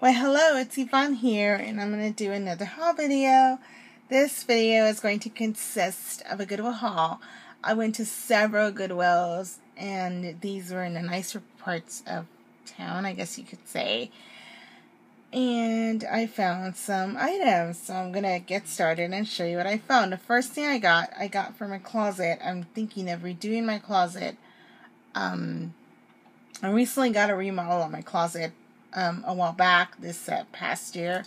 Well, hello, it's Yvonne here, and I'm going to do another haul video. This video is going to consist of a Goodwill haul. I went to several Goodwills, and these were in the nicer parts of town, I guess you could say. And I found some items, so I'm going to get started and show you what I found. The first thing I got from my closet. I'm thinking of redoing my closet. I recently got a remodel on my closet. A while back, this past year,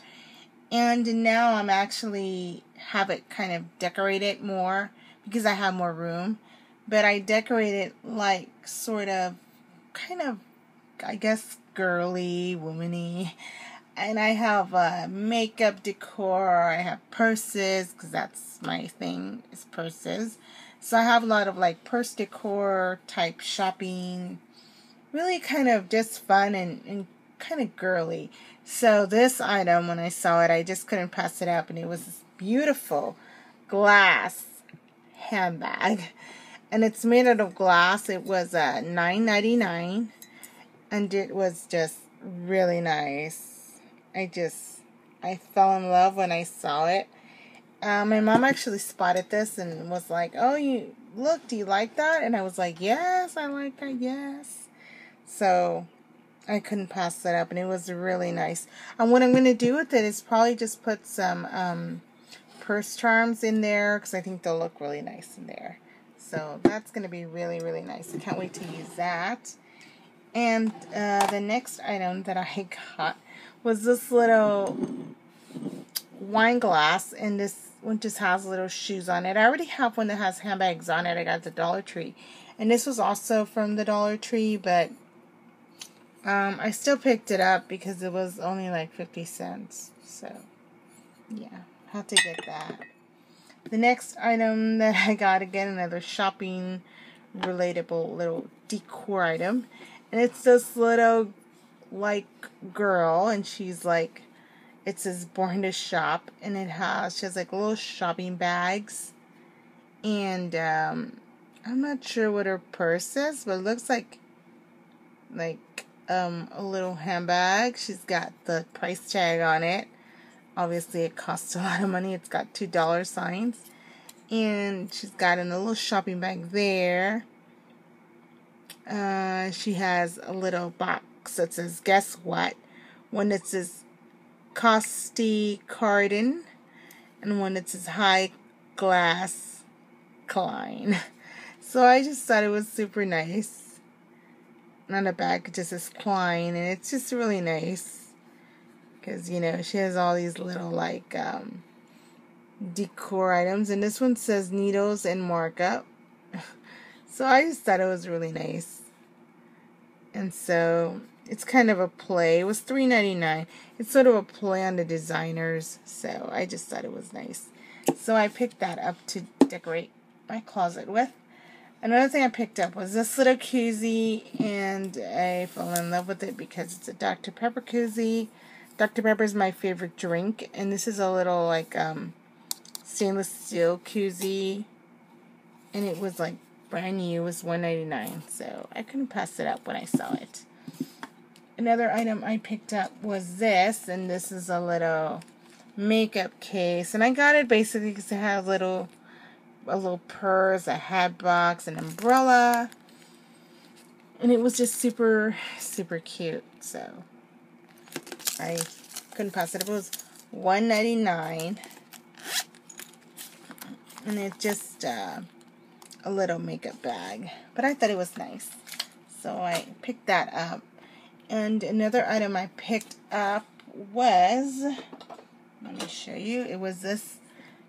and now I'm actually have it kind of decorated more because I have more room, but I decorate it like sort of kind of, I guess, girly, womany, and I have makeup decor. I have purses because that's my thing, is purses, so I have a lot of like purse decor type shopping, really kind of just fun and kind of girly. So this item, when I saw it, I just couldn't pass it up, and it was this beautiful glass handbag, and it's made out of glass. It was $9.99, and it was just really nice. I fell in love when I saw it. My mom actually spotted this and was like, "Oh, you look, do you like that?" And I was like, "Yes, I like that, yes." So I couldn't pass that up, and it was really nice. And what I'm going to do with it is probably just put some purse charms in there, because I think they'll look really nice in there. So that's going to be really, really nice. I can't wait to use that. And the next item that I got was this little wine glass, and this one just has little shoes on it. I already have one that has handbags on it. I got the Dollar Tree, and this was also from the Dollar Tree, but I still picked it up because it was only like 50 cents. So, yeah, had to get that. The next item that I got, again, another shopping relatable little decor item. And it's this little, like, girl, and she's like, it says Born to Shop. And she has like little shopping bags. And I'm not sure what her purse is, but it looks like, a little handbag. She's got the price tag on it. Obviously, it costs a lot of money. It's got $2 signs, and she's got a little shopping bag there. She has a little box that says "Guess What," one that says Costy Cardin, and one that says High Glass Klein. So I just thought it was super nice. On the back it just says Klein, and it's just really nice because, you know, she has all these little like decor items, and this one says Needles and Markup. So I just thought it was really nice, and so it's kind of a play. It was $3.99. It's sort of a play on the designers, so I just thought it was nice. So I picked that up to decorate my closet with. Another thing I picked up was this little koozie, and I fell in love with it because it's a Dr. Pepper koozie. Dr. Pepper is my favorite drink, and this is a little like stainless steel koozie, and it was like brand new. It was $1.99, so I couldn't pass it up when I saw it. Another item I picked up was this, and this is a little makeup case, and I got it basically because it had a little purse, a hat box, an umbrella, and it was just super, super cute. So I couldn't pass it up. It was $1.99, and it's just a little makeup bag, but I thought it was nice, so I picked that up. And another item I picked up was, let me show you, it was this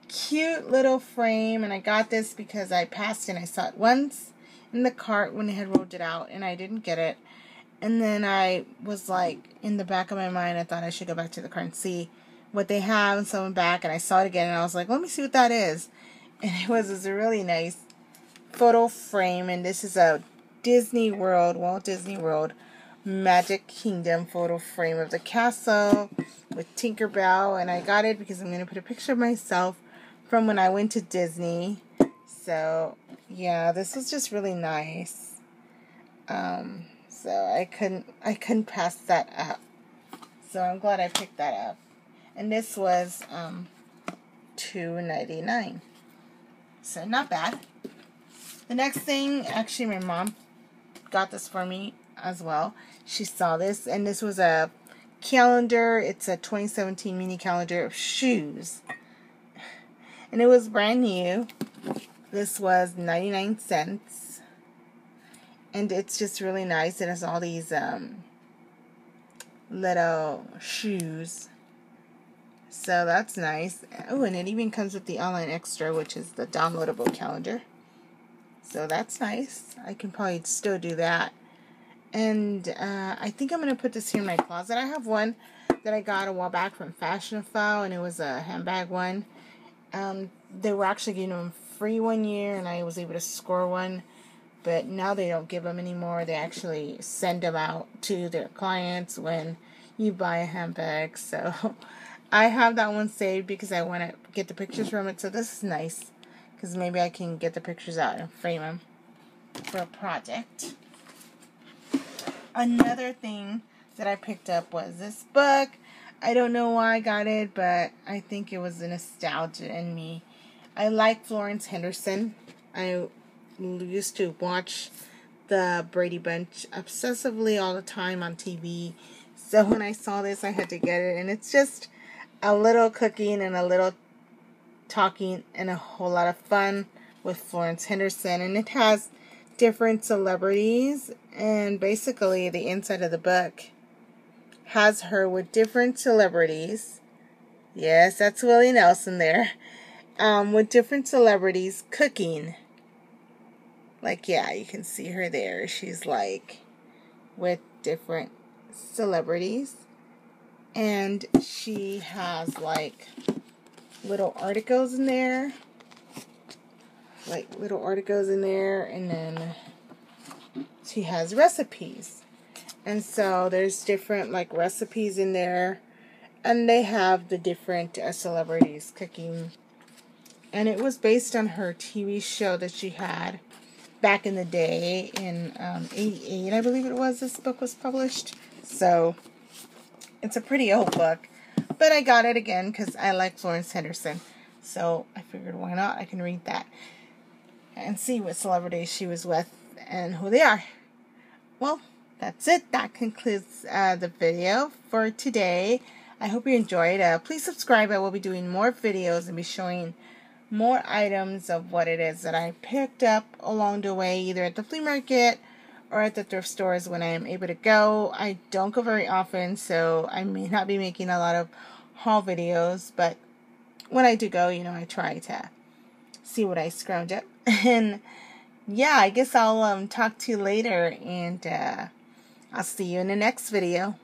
cute little frame, and I got this because I passed and I saw it once in the cart when they had rolled it out, and I didn't get it. And then I was like, in the back of my mind, I thought I should go back to the cart and see what they have, and so I went back and I saw it again, and I was like, let me see what that is. And it was this really nice photo frame, and this is a Disney World, Walt Disney World Magic Kingdom photo frame of the castle with Tinkerbell, and I got it because I'm going to put a picture of myself from when I went to Disney. So yeah, this was just really nice. So I couldn't pass that up. So I'm glad I picked that up. And this was $2.99. So not bad. The next thing, actually my mom got this for me as well. She saw this, and this was a calendar. It's a 2017 mini calendar of shoes. And it was brand new. This was 99 cents. And it's just really nice. It has all these little shoes. So that's nice. Oh, and it even comes with the online extra, which is the downloadable calendar. So that's nice. I can probably still do that. And I think I'm going to put this here in my closet. I have one that I got a while back from Fashion File, and it was a handbag one. They were actually giving them free one year, and I was able to score one, but now they don't give them anymore. They actually send them out to their clients when you buy a handbag. So I have that one saved because I want to get the pictures from it. So this is nice because maybe I can get the pictures out and frame them for a project. Another thing that I picked up was this book. I don't know why I got it, but I think it was the nostalgia in me. I like Florence Henderson. I used to watch the Brady Bunch obsessively all the time on TV. So when I saw this, I had to get it. And it's just a little cooking and a little talking and a whole lot of fun with Florence Henderson. And it has different celebrities. And basically, the inside of the book has her with different celebrities. Yes, that's Willie Nelson there. With different celebrities cooking. Like, yeah, you can see her there. She's like with different celebrities. And she has like little articles in there. Like little articles in there. And then she has recipes. And so there's different like recipes in there, and they have the different celebrities cooking. And it was based on her TV show that she had back in the day in 88, I believe it was, this book was published. So it's a pretty old book, but I got it again because I like Florence Henderson. So I figured, why not? I can read that and see what celebrities she was with and who they are. Well, that's it. That concludes the video for today. I hope you enjoyed. Please subscribe. I will be doing more videos and be showing more items of what it is that I picked up along the way, either at the flea market or at the thrift stores when I am able to go. I don't go very often, so I may not be making a lot of haul videos, but when I do go, you know, I try to see what I scrounged up. And yeah, I guess I'll talk to you later, and I'll see you in the next video.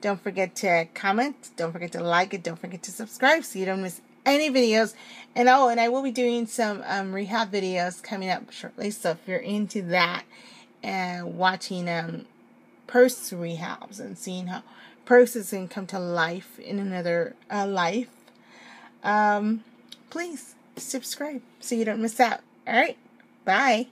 Don't forget to comment. Don't forget to like it. Don't forget to subscribe so you don't miss any videos. And oh, and I will be doing some rehab videos coming up shortly. So if you're into that and watching purse rehabs and seeing how purses can come to life in another life, please subscribe so you don't miss out. All right. Bye.